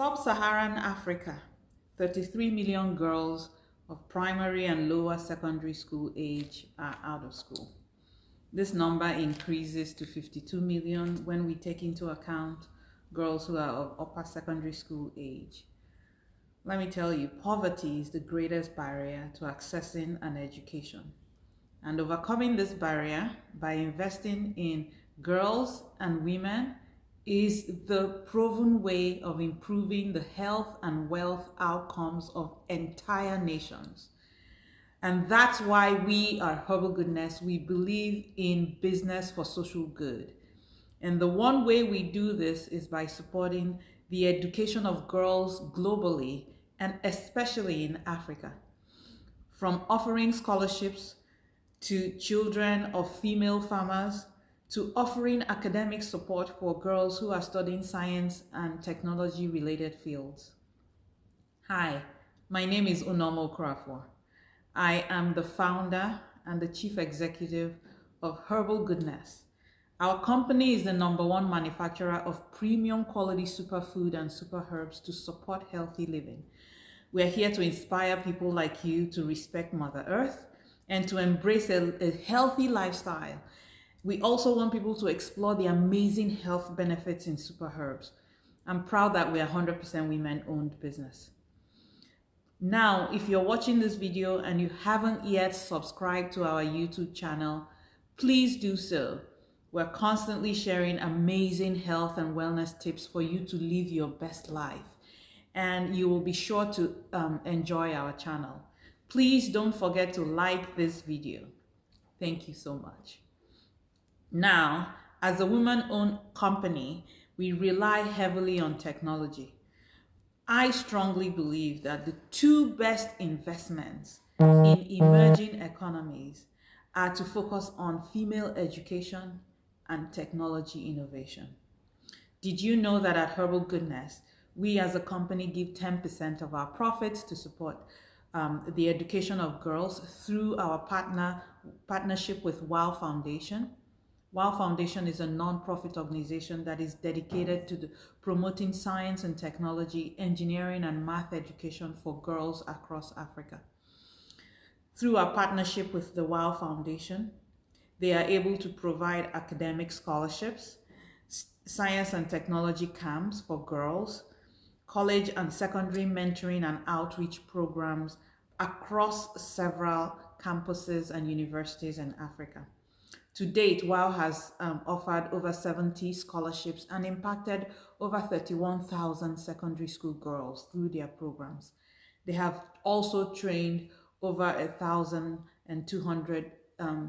Sub-Saharan Africa, 33 million girls of primary and lower secondary school age are out of school. This number increases to 52 million when we take into account girls who are of upper secondary school age. Let me tell you, poverty is the greatest barrier to accessing an education. And overcoming this barrier by investing in girls and women is the proven way of improving the health and wealth outcomes of entire nations. And that's why we are Herbal Goodness. We believe in business for social good. And the one way we do this is by supporting the education of girls globally, and especially in Africa. From offering scholarships to children of female farmers, to offering academic support for girls who are studying science and technology-related fields. Hi, my name is Unomo Okrafwa. I am the founder and the chief executive of Herbal Goodness. Our company is the #1 manufacturer of premium quality superfood and super herbs to support healthy living. We are here to inspire people like you to respect Mother Earth and to embrace a healthy lifestyle. We also want people to explore the amazing health benefits in super herbs. I'm proud that we are 100% women-owned business. Now, if you're watching this video and you haven't yet subscribed to our YouTube channel, please do so. We're constantly sharing amazing health and wellness tips for you to live your best life. And you will be sure to enjoy our channel. Please don't forget to like this video. Thank you so much. Now, as a woman-owned company, we rely heavily on technology. I strongly believe that the two best investments in emerging economies are to focus on female education and technology innovation. Did you know that at Herbal Goodness, we as a company give 10% of our profits to support the education of girls through our partnership with WAAW Foundation? WAAW Foundation is a non-profit organization that is dedicated to promoting science and technology, engineering and math education for girls across Africa. Through our partnership with the WAAW Foundation, they are able to provide academic scholarships, science and technology camps for girls, college and secondary mentoring and outreach programs across several campuses and universities in Africa. To date, WAAW has offered over 70 scholarships and impacted over 31,000 secondary school girls through their programs. They have also trained over 1,200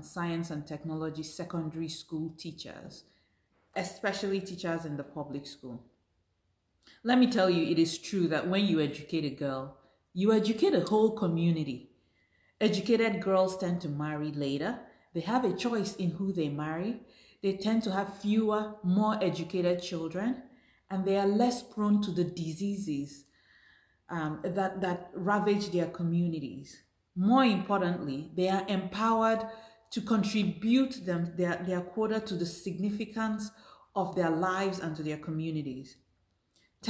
science and technology secondary school teachers, especially teachers in the public school. Let me tell you, it is true that when you educate a girl, you educate a whole community. Educated girls tend to marry later. They have a choice in who they marry. They tend to have fewer, more educated children, and they are less prone to the diseases that ravage their communities. More importantly, they are empowered to contribute their quota to the significance of their lives and to their communities.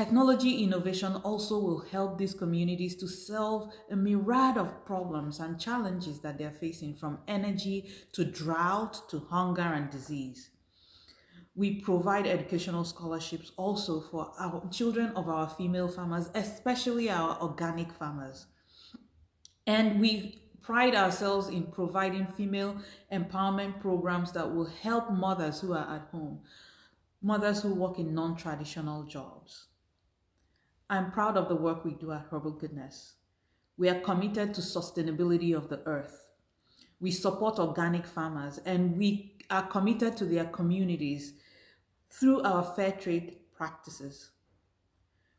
Technology innovation also will help these communities to solve a myriad of problems and challenges that they're facing, from energy to drought to hunger and disease. We provide educational scholarships also for our children of our female farmers, especially our organic farmers. And we pride ourselves in providing female empowerment programs that will help mothers who are at home, mothers who work in non-traditional jobs. I'm proud of the work we do at Herbal Goodness. We are committed to sustainability of the earth. We support organic farmers, and we are committed to their communities through our fair trade practices.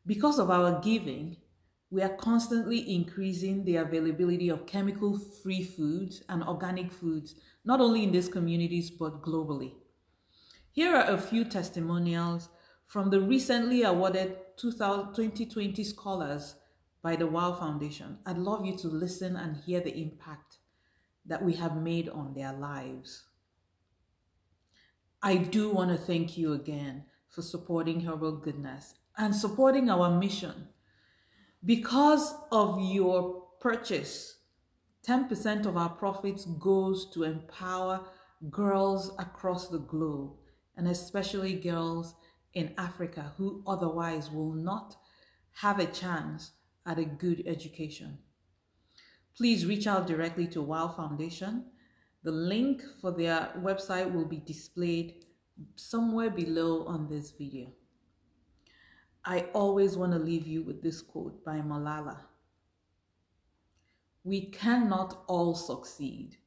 Because of our giving, we are constantly increasing the availability of chemical-free foods and organic foods, not only in these communities, but globally. Here are a few testimonials from the recently awarded 2020 scholars by the WAAW Foundation. I'd love you to listen and hear the impact that we have made on their lives. I do want to thank you again for supporting Herbal Goodness and supporting our mission. Because of your purchase, 10% of our profits goes to empower girls across the globe, and especially girls in Africa who otherwise will not have a chance at a good education. Please reach out directly to WAAW Foundation. The link for their website will be displayed somewhere below on this video. I always want to leave you with this quote by Malala. We cannot all succeed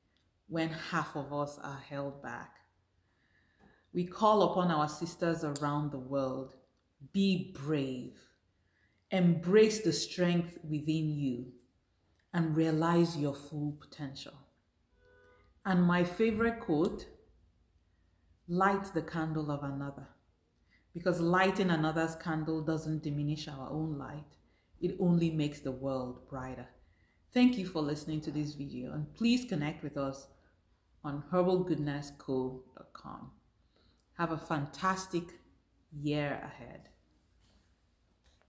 when half of us are held back. We call upon our sisters around the world. Be brave. Embrace the strength within you and realize your full potential. And my favorite quote, light the candle of another, because lighting another's candle doesn't diminish our own light. It only makes the world brighter. Thank you for listening to this video, and please connect with us on herbalgoodnessco.com. Have a fantastic year ahead.